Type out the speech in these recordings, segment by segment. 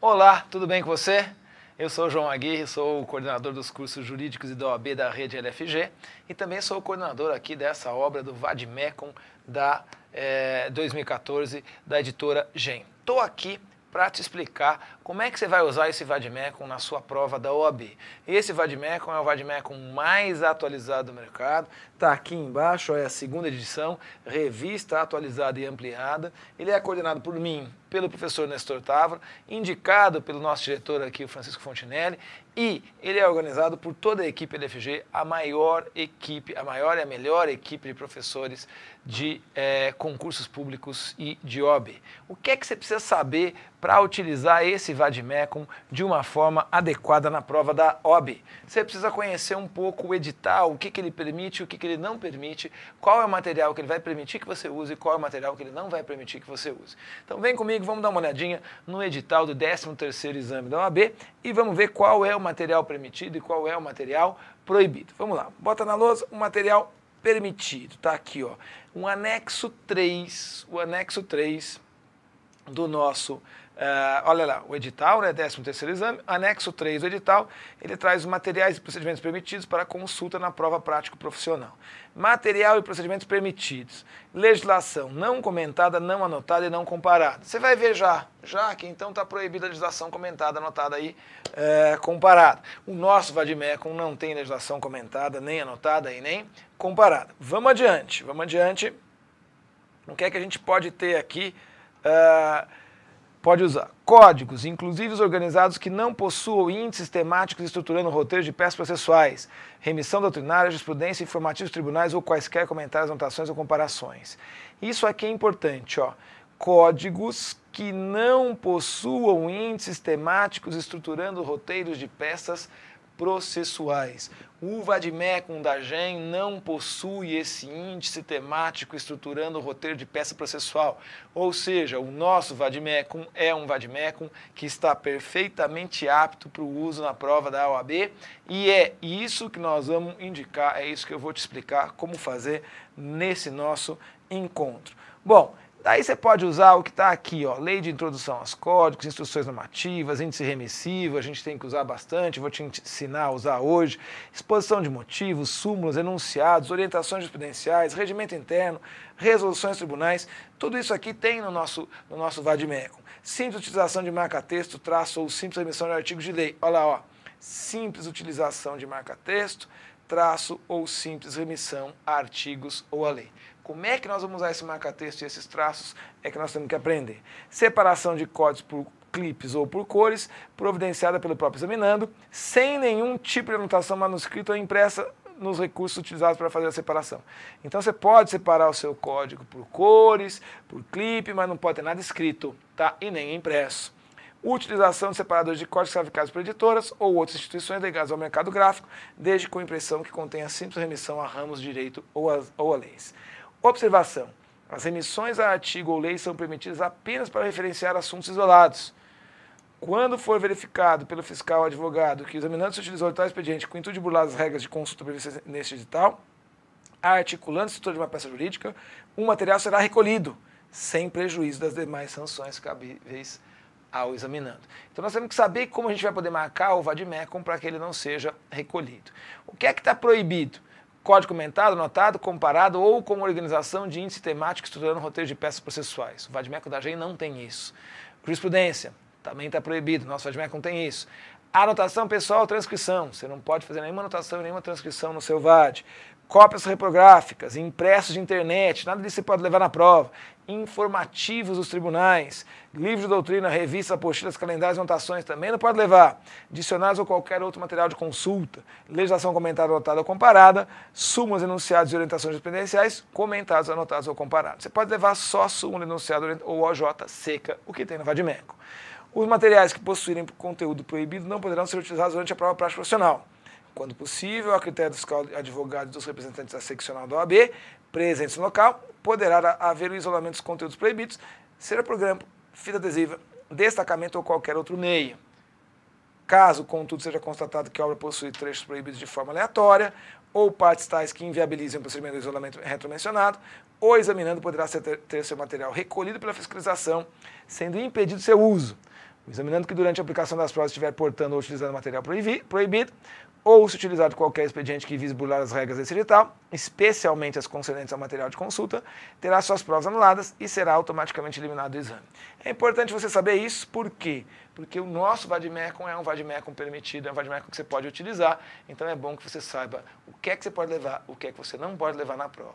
Olá, tudo bem com você? Eu sou o João Aguirre, sou o coordenador dos cursos jurídicos e da OAB da Rede LFG e também sou o coordenador aqui dessa obra do Vade Mecum da 2014 da editora GEN. Estou aqui para te explicar como é que você vai usar esse Vade Mecum na sua prova da OAB. Esse Vade Mecum é o Vade Mecum mais atualizado do mercado, está aqui embaixo, é a segunda edição, revista atualizada e ampliada. Ele é coordenado por mim, pelo professor Nestor Tavora, indicado pelo nosso diretor aqui, o Francisco Fontinelli, e ele é organizado por toda a equipe LFG, a maior e a melhor equipe de professores de concursos públicos e de OAB. O que é que você precisa saber para utilizar esse Vade Mecum de uma forma adequada na prova da OAB? Você precisa conhecer um pouco o edital, o que que ele permite, o que que ele não permite, qual é o material que ele vai permitir que você use e qual é o material que ele não vai permitir que você use. Então vem comigo, vamos dar uma olhadinha no edital do 13º exame da OAB e vamos ver qual é o material permitido e qual é o material proibido. Vamos lá, bota na lousa o material permitido, tá aqui, ó, um anexo 3, o anexo 3 do nosso, olha lá, o edital, né, 13º exame, anexo 3 do edital, ele traz os materiais e procedimentos permitidos para consulta na prova prático-profissional. Material e procedimentos permitidos, legislação não comentada, não anotada e não comparada. Você vai ver já que então está proibida a legislação comentada, anotada aí, comparada. O nosso Vade Mecum não tem legislação comentada, nem anotada e nem comparada. Vamos adiante, vamos adiante. O que é que a gente pode ter aqui? Pode usar códigos, inclusive os organizados que não possuam índices temáticos estruturando roteiros de peças processuais, remissão doutrinária, jurisprudência, informativos tribunais ou quaisquer comentários, anotações ou comparações. Isso aqui é importante, ó. Códigos que não possuam índices temáticos estruturando roteiros de peças processuais. O Vade Mecum da GEN não possui esse índice temático estruturando o roteiro de peça processual. Ou seja, o nosso Vade Mecum é um Vade Mecum que está perfeitamente apto para o uso na prova da OAB e é isso que nós vamos indicar, é isso que eu vou te explicar como fazer nesse nosso encontro. Bom, daí você pode usar o que está aqui, ó, lei de introdução aos códigos, instruções normativas, índice remissivo, a gente tem que usar bastante, vou te ensinar a usar hoje, exposição de motivos, súmulas, enunciados, orientações jurisprudenciais, regimento interno, resoluções tribunais, tudo isso aqui tem no nosso Vade Mecum. Simples utilização de marca-texto, traço ou simples remissão de artigos de lei, olha lá, ó, simples utilização de marca-texto, traço ou simples remissão a artigos ou a lei. Como é que nós vamos usar esse marca-texto e esses traços é que nós temos que aprender. Separação de códigos por clipes ou por cores, providenciada pelo próprio examinando, sem nenhum tipo de anotação manuscrita ou impressa nos recursos utilizados para fazer a separação. Então você pode separar o seu código por cores, por clipe, mas não pode ter nada escrito, tá? E nem impresso. Utilização de separadores de códigos classificados por editoras ou outras instituições ligadas ao mercado gráfico, desde com impressão que contenha simples remissão a ramos de direito ou a leis. Observação. As remissões a artigo ou lei são permitidas apenas para referenciar assuntos isolados. Quando for verificado pelo fiscal ou advogado que o examinante se utilizou de tal expediente com o intuito de burlar as regras de consulta previstas neste edital, articulando-se o setor de uma peça jurídica, o material será recolhido, sem prejuízo das demais sanções cabíveis ao examinando. Então nós temos que saber como a gente vai poder marcar o Vade Mecum para que ele não seja recolhido. O que é que está proibido? Código comentado, anotado, comparado ou com organização de índice temático estruturando roteiro de peças processuais. O Vade Mecum da GEN não tem isso. Jurisprudência também está proibido, nosso Vade Mecum tem isso. Anotação pessoal, transcrição, você não pode fazer nenhuma anotação e nenhuma transcrição no seu Vade. Cópias reprográficas, impressos de internet, nada disso você pode levar na prova. Informativos dos tribunais, livros de doutrina, revistas, apostilas, calendários e anotações também não pode levar. Dicionários ou qualquer outro material de consulta, legislação comentada, anotada ou comparada, súmulas, enunciados e orientações jurisprudenciais, comentados, anotados ou comparados. Você pode levar só súmula, enunciado ou OJ seca, o que tem no Vade Mecum. Os materiais que possuírem conteúdo proibido não poderão ser utilizados durante a prova prática profissional. Quando possível, a critério dos advogados e dos representantes da seccional da OAB, presentes no local, poderá haver o isolamento dos conteúdos proibidos, seja por grampo, fita adesiva, destacamento ou qualquer outro meio. Caso, contudo, seja constatado que a obra possui trechos proibidos de forma aleatória, ou partes tais que inviabilizem o procedimento de isolamento retromencionado, o examinando poderá ter seu material recolhido pela fiscalização, sendo impedido seu uso. O examinando que durante a aplicação das provas estiver portando ou utilizando material proibido, ou se utilizado qualquer expediente que vise burlar as regras desse edital, especialmente as concedentes ao material de consulta, terá suas provas anuladas e será automaticamente eliminado do exame. É importante você saber isso, por quê? Porque o nosso Vade Mecum é um Vade Mecum permitido, é um Vade Mecum que você pode utilizar, então é bom que você saiba o que é que você pode levar, o que é que você não pode levar na prova.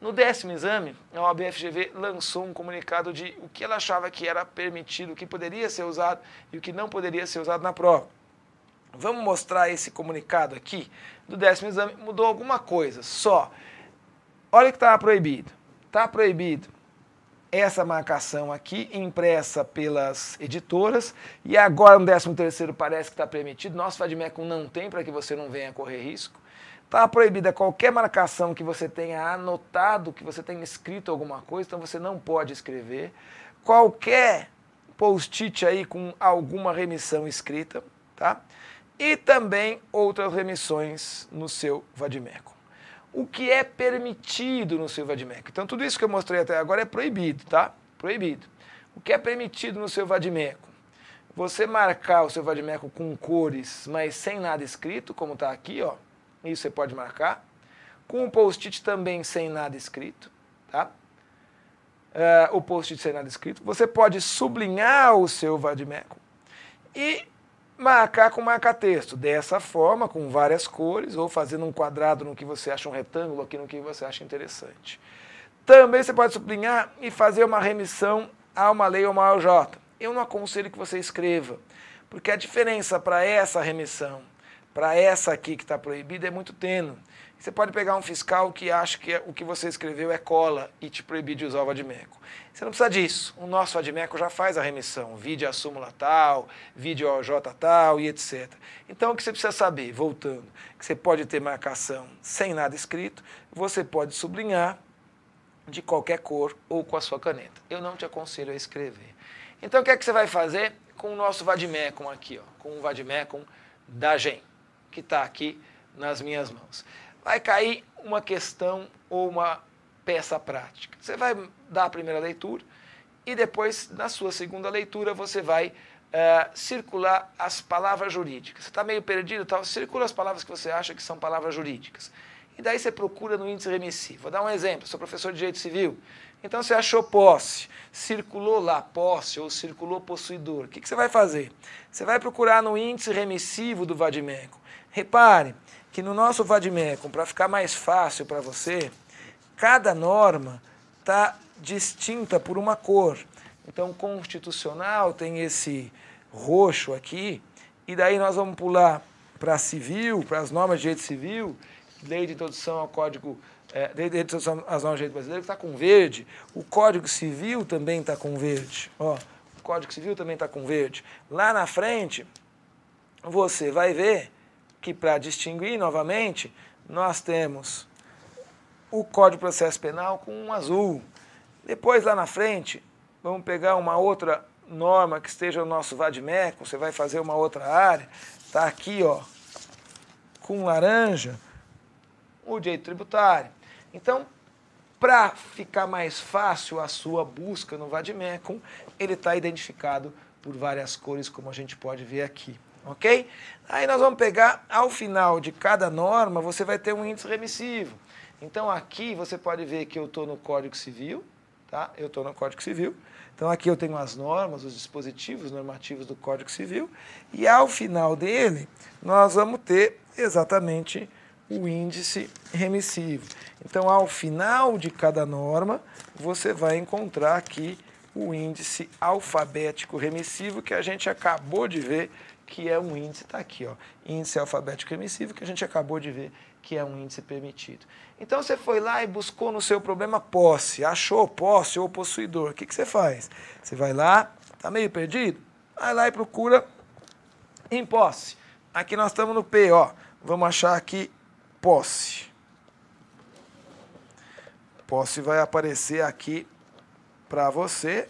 No 10º exame, a OAB FGV lançou um comunicado de o que ela achava que era permitido, o que poderia ser usado e o que não poderia ser usado na prova. Vamos mostrar esse comunicado aqui do 10º exame. Mudou alguma coisa, só. Olha o que está proibido. Está proibido essa marcação aqui, impressa pelas editoras, e agora no 13º parece que está permitido. Nosso Vade Mecum não tem, para que você não venha correr risco. Está proibida qualquer marcação que você tenha anotado, que você tenha escrito alguma coisa, então você não pode escrever. Qualquer post-it aí com alguma remissão escrita, tá? E também outras remissões no seu Vade Mecum. O que é permitido no seu Vade Mecum? Então tudo isso que eu mostrei até agora é proibido, tá? Proibido. O que é permitido no seu Vade Mecum? Você marcar o seu Vade Mecum com cores, mas sem nada escrito, como está aqui, ó. Isso você pode marcar. Com o post-it também sem nada escrito, tá? O post-it sem nada escrito. Você pode sublinhar o seu Vade Mecum e marcar com marca-texto. Dessa forma, com várias cores, ou fazendo um quadrado no que você acha, um retângulo aqui no que você acha interessante. Também você pode sublinhar e fazer uma remissão a uma lei ou uma OJ. Eu não aconselho que você escreva, porque a diferença para essa remissão, para essa aqui que está proibida, é muito tênue. Você pode pegar um fiscal que acha que o que você escreveu é cola e te proibir de usar o Vade Mecum. Você não precisa disso. O nosso Vade Mecum já faz a remissão. Vide a súmula tal, vide a OJ tal e etc. Então, o que você precisa saber, voltando, que você pode ter marcação sem nada escrito, você pode sublinhar de qualquer cor ou com a sua caneta. Eu não te aconselho a escrever. Então, o que é que você vai fazer com o nosso Vade Mecum aqui, ó, com o Vade Mecum da GEN, que está aqui nas minhas mãos? Vai cair uma questão ou uma peça prática. Você vai dar a primeira leitura e depois, na sua segunda leitura, você vai circular as palavras jurídicas. Você está meio perdido, tal? Circula as palavras que você acha que são palavras jurídicas. E daí você procura no índice remissivo. Vou dar um exemplo, sou professor de Direito Civil. Então você achou posse, circulou lá posse ou circulou possuidor. O que que você vai fazer? Você vai procurar no índice remissivo do Vade Mecum. Repare que no nosso Vade Mecum, para ficar mais fácil para você, cada norma está distinta por uma cor. Então, constitucional tem esse roxo aqui, e daí nós vamos pular para civil, para as normas de direito civil, lei de introdução ao Código, lei de introdução às normas de direito brasileiro, que está com verde. O Código Civil também está com verde. Ó, o Código Civil também está com verde. Lá na frente, você vai ver que, para distinguir novamente, nós temos o Código de Processo Penal com um azul. Depois, lá na frente, vamos pegar uma outra norma que esteja no nosso Vade Mecum, você vai fazer uma outra área, está aqui, ó, com laranja, o direito tributário. Então, para ficar mais fácil a sua busca no Vade Mecum, ele está identificado por várias cores, como a gente pode ver aqui. Ok? Aí nós vamos pegar, ao final de cada norma, você vai ter um índice remissivo. Então aqui você pode ver que eu estou no Código Civil, tá? Eu estou no Código Civil. Então aqui eu tenho as normas, os dispositivos normativos do Código Civil. E ao final dele, nós vamos ter exatamente o índice remissivo. Então ao final de cada norma, você vai encontrar aqui o índice alfabético remissivo, que a gente acabou de ver, que é um índice, está aqui, ó, índice alfabético remissivo, que a gente acabou de ver que é um índice permitido. Então você foi lá e buscou no seu problema posse, achou posse ou possuidor. O que que você faz? Você vai lá, está meio perdido? Vai lá e procura em posse. Aqui nós estamos no P, ó, vamos achar aqui posse. Posse vai aparecer aqui para você.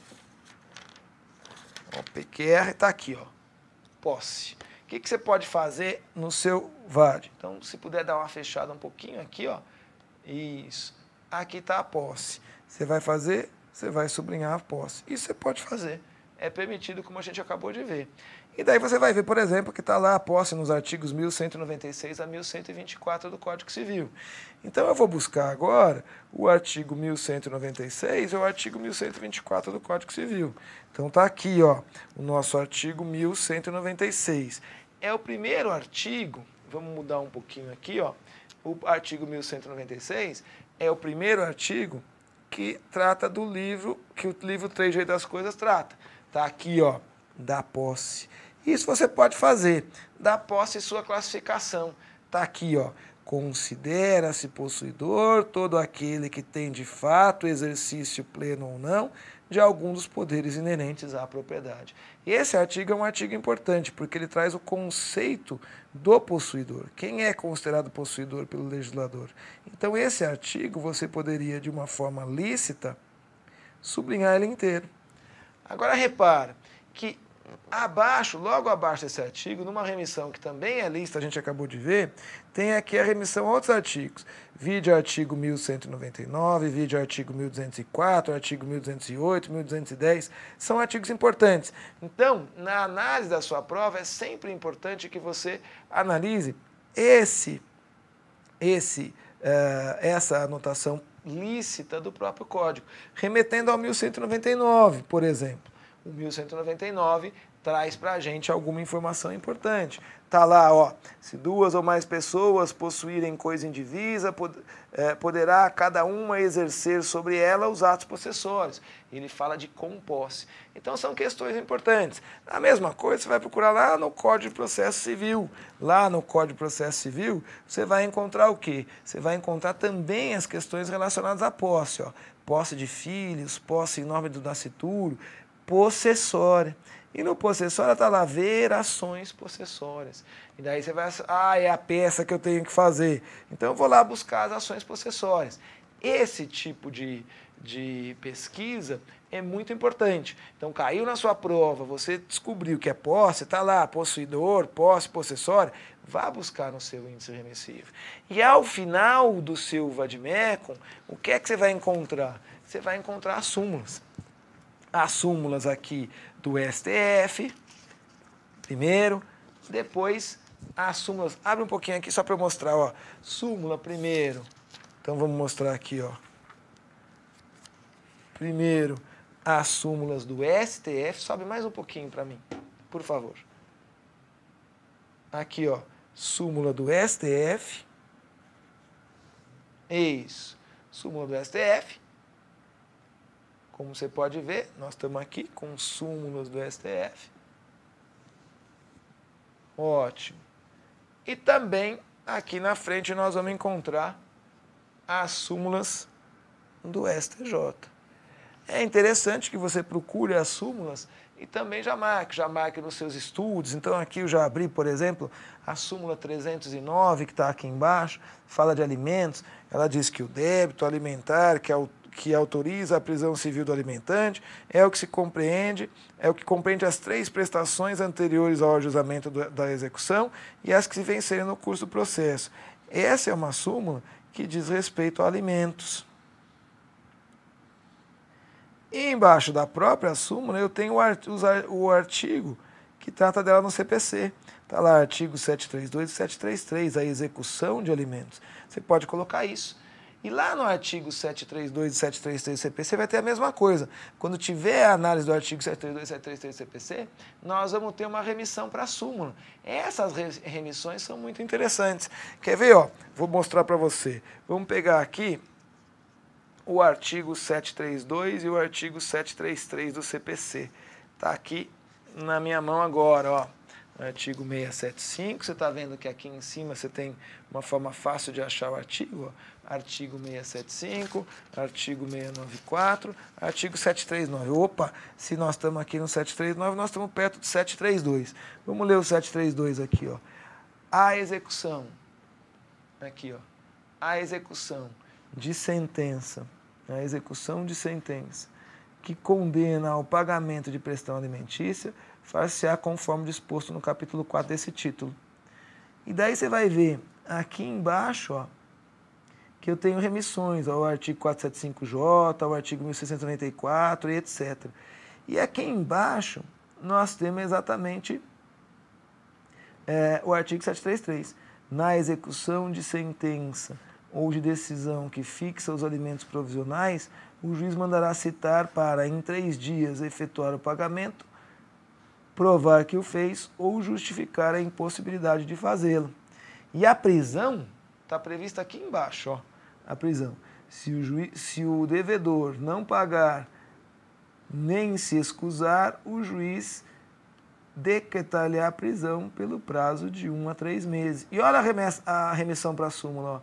O PQR está aqui, ó. Posse. O que que você pode fazer no seu Vade? Então, se puder dar uma fechada um pouquinho aqui, ó. Isso. Aqui está a posse. Você vai fazer, você vai sublinhar a posse. Isso você pode fazer é permitido, como a gente acabou de ver. E daí você vai ver, por exemplo, que está lá a posse nos artigos 1196 a 1124 do Código Civil. Então, eu vou buscar agora o artigo 1196 e o artigo 1124 do Código Civil. Então, está aqui, ó, o nosso artigo 1196. É o primeiro artigo, vamos mudar um pouquinho aqui, ó, o artigo 1196 é o primeiro artigo que trata do livro, que o livro 3 Direito das Coisas trata. Está aqui, ó, da posse. Isso você pode fazer, da posse e sua classificação. Está aqui, ó, considera-se possuidor todo aquele que tem de fato exercício pleno ou não de algum dos poderes inerentes à propriedade. E esse artigo é um artigo importante, porque ele traz o conceito do possuidor. Quem é considerado possuidor pelo legislador? Então, esse artigo você poderia, de uma forma lícita, sublinhar ele inteiro. Agora, repara que abaixo, logo abaixo desse artigo, numa remissão que também é lista, a gente acabou de ver, tem aqui a remissão a outros artigos. Vide artigo 1199, vide artigo 1204, artigo 1208, 1210, são artigos importantes. Então, na análise da sua prova, é sempre importante que você analise essa anotação lícita do próprio código, remetendo ao 1199, por exemplo. O 1199 traz para a gente alguma informação importante. Está lá, ó, se duas ou mais pessoas possuírem coisa indivisa, poderá cada uma exercer sobre ela os atos possessórios. Ele fala de composse. Então, são questões importantes. A mesma coisa você vai procurar lá no Código de Processo Civil. Lá no Código de Processo Civil, você vai encontrar o quê? Você vai encontrar também as questões relacionadas à posse. Ó. Posse de filhos, posse em nome do nascituro, possessória. E no possessória está lá, ver ações possessórias. E daí você vai, ah, é a peça que eu tenho que fazer. Então eu vou lá buscar as ações possessórias. Esse tipo de pesquisa é muito importante. Então caiu na sua prova, você descobriu que é posse, está lá, possuidor, posse, possessória, vá buscar no seu índice remissivo. E ao final do seu Vade Mecum, o que é que você vai encontrar? Você vai encontrar as súmulas. As súmulas aqui do STF, primeiro, depois as súmulas, abre um pouquinho aqui só para eu mostrar, ó, súmula primeiro, então vamos mostrar aqui, ó, primeiro as súmulas do STF, sobe mais um pouquinho para mim, por favor, aqui, ó, súmula do STF, isso, súmula do STF. Como você pode ver, nós estamos aqui com súmulas do STF. Ótimo. E também, aqui na frente, nós vamos encontrar as súmulas do STJ. É interessante que você procure as súmulas e também já marque nos seus estudos. Então, aqui eu já abri, por exemplo, a súmula 309, que está aqui embaixo, fala de alimentos. Ela diz que o débito alimentar, que autoriza a prisão civil do alimentante, é o que compreende as 3 prestações anteriores ao ajuizamento da execução e as que se vencerem no curso do processo. Essa é uma súmula que diz respeito a alimentos. E embaixo da própria súmula eu tenho o artigo que trata dela no CPC. Está lá artigo 732 e 733, a execução de alimentos. Você pode colocar isso. E lá no artigo 732 e 733 do CPC vai ter a mesma coisa. Quando tiver a análise do artigo 732 e 733 do CPC, nós vamos ter uma remissão para a súmula. Essas remissões são muito interessantes. Quer ver? Ó, vou mostrar para você. Vamos pegar aqui o artigo 732 e o artigo 733 do CPC. Está aqui na minha mão agora, ó. Artigo 675, você está vendo que aqui em cima você tem uma forma fácil de achar o artigo, ó. Artigo 675, artigo 694, artigo 739. Opa, se nós estamos aqui no 739, nós estamos perto do 732. Vamos ler o 732 aqui, ó. A execução, aqui, ó. A execução de sentença, a execução de sentença que condena ao pagamento de prestação alimentícia far-se-á conforme disposto no capítulo 4 desse título. E daí você vai ver aqui embaixo, ó, que eu tenho remissões ao artigo 475J, ao artigo 1694 e etc. E aqui embaixo nós temos exatamente o artigo 733. Na execução de sentença ou de decisão que fixa os alimentos provisionais, o juiz mandará citar para, em 3 dias, efetuar o pagamento, provar que o fez ou justificar a impossibilidade de fazê-lo. E a prisão está prevista aqui embaixo, ó, a prisão. Se o devedor não pagar nem se excusar, o juiz decretar-lhe a prisão pelo prazo de 1 a 3 meses. E olha a remissão para a súmula, ó.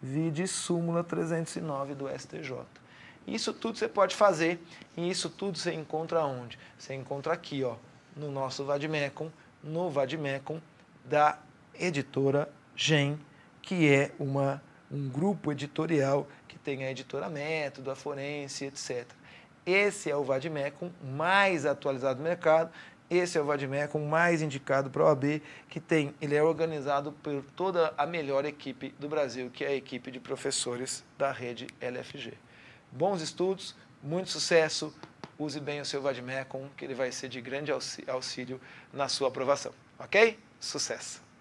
Vide súmula 309 do STJ. Isso tudo você pode fazer e isso tudo você encontra onde? Você encontra aqui, ó, no nosso Vade Mecum, no Vade Mecum da editora GEN, que é um grupo editorial que tem a Editora Método, a Forense, etc. Esse é o Vade Mecum mais atualizado do mercado, esse é o Vade Mecum mais indicado para a OAB, que tem, ele é organizado por toda a melhor equipe do Brasil, que é a equipe de professores da Rede LFG. Bons estudos, muito sucesso, use bem o seu Vade Mecum, que ele vai ser de grande auxílio na sua aprovação, ok? Sucesso!